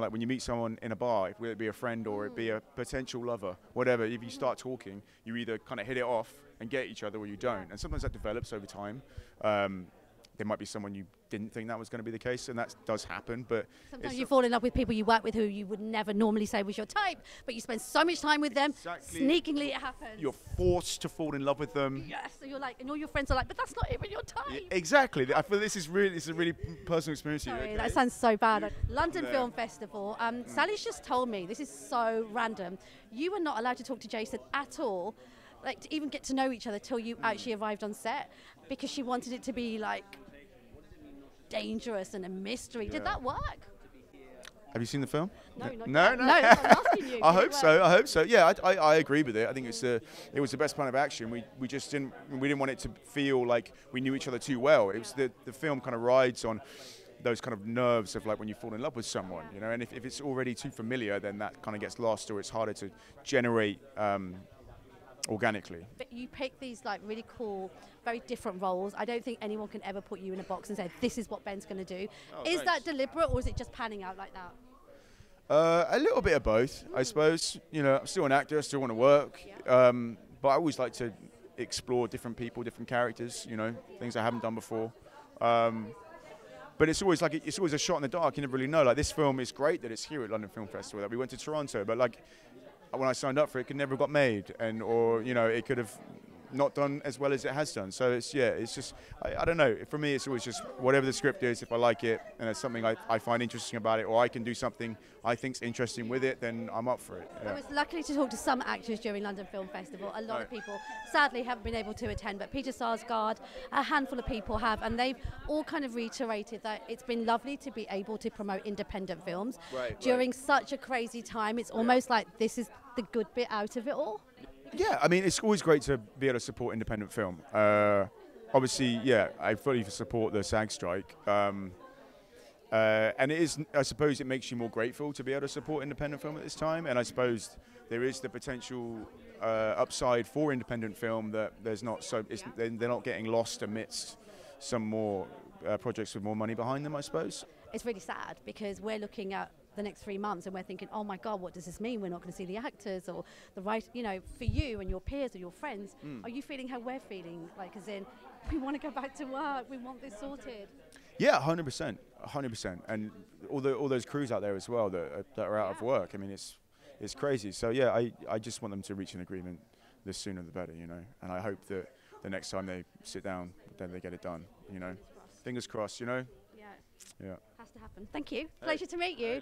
of like when you meet someone in a bar, whether it be a friend or it be a potential lover, whatever, if you start talking, you either kind of hit it off and get each other or you don't. And sometimes that develops over time. There might be someone you didn't think that was going to be the case, and that does happen. But sometimes you fall in love with people you work with who you would never normally say was your type, but you spend so much time with them, sneakingly it happens. You're forced to fall in love with them. Yes, so you're like, and all your friends are like, but that's not even your type. Yeah, exactly. I feel this is a really personal experience. Sorry, okay. That sounds so bad. London Film Festival. Sally's just told me, this is so random, you were not allowed to talk to Jason at all, like to even get to know each other till you actually arrived on set, because she wanted it to be like dangerous and a mystery. Yeah. Did that work? Have you seen the film? No, no. I hope so. I hope so. Yeah, I agree with it. I think it was the best plan of action. We just didn't want it to feel like we knew each other too well. It was the film kind of rides on those kind of nerves of like when you fall in love with someone, you know. And if it's already too familiar, then that kind of gets lost, or it's harder to generate organically. But you pick these like really cool, very different roles. I don't think anyone can ever put you in a box and say, this is what Ben's going to do. Oh, is that deliberate, or is it just panning out like that? A little bit of both, I suppose. You know, I'm still an actor, I still want to work. Yeah. But I always like to explore different people, different characters, you know, things I haven't done before. But it's always like, it's always a shot in the dark. You never really know. Like this film is great that it's here at London Film Festival, that we went to Toronto, but like, when I signed up for it, it could never have got made, and or you know, it could have not done as well as it has done. So it's it's just I don't know. For me, it's always just whatever the script is. If I like it and there's something I find interesting about it, or I can do something I think's interesting with it, then I'm up for it. Yeah. I was lucky to talk to some actors during London Film Festival. A lot of people sadly haven't been able to attend, but Peter Sarsgaard, a handful of people have, and they've all kind of reiterated that it's been lovely to be able to promote independent films during such a crazy time. It's almost like this is the good bit out of it all. Yeah, I mean, it's always great to be able to support independent film. Obviously, yeah, I fully support the SAG strike. And it is, I suppose, it makes you more grateful to be able to support independent film at this time. And I suppose there is the potential upside for independent film that there's not they're not getting lost amidst some more projects with more money behind them, I suppose. It's really sad because we're looking at the next 3 months and we're thinking, oh my God, what does this mean? We're not going to see the actors or the you know, for you and your peers or your friends, are you feeling how we're feeling? Like, as in, we want to go back to work, we want this sorted. Yeah, 100%, 100%. And all those crews out there as well that are out of work. I mean, it's crazy. So yeah, I just want them to reach an agreement, the sooner the better, you know? And I hope that the next time they sit down, then they get it done, you know? Fingers crossed, you know? Yeah. Has to happen. Thank you. Pleasure to meet you.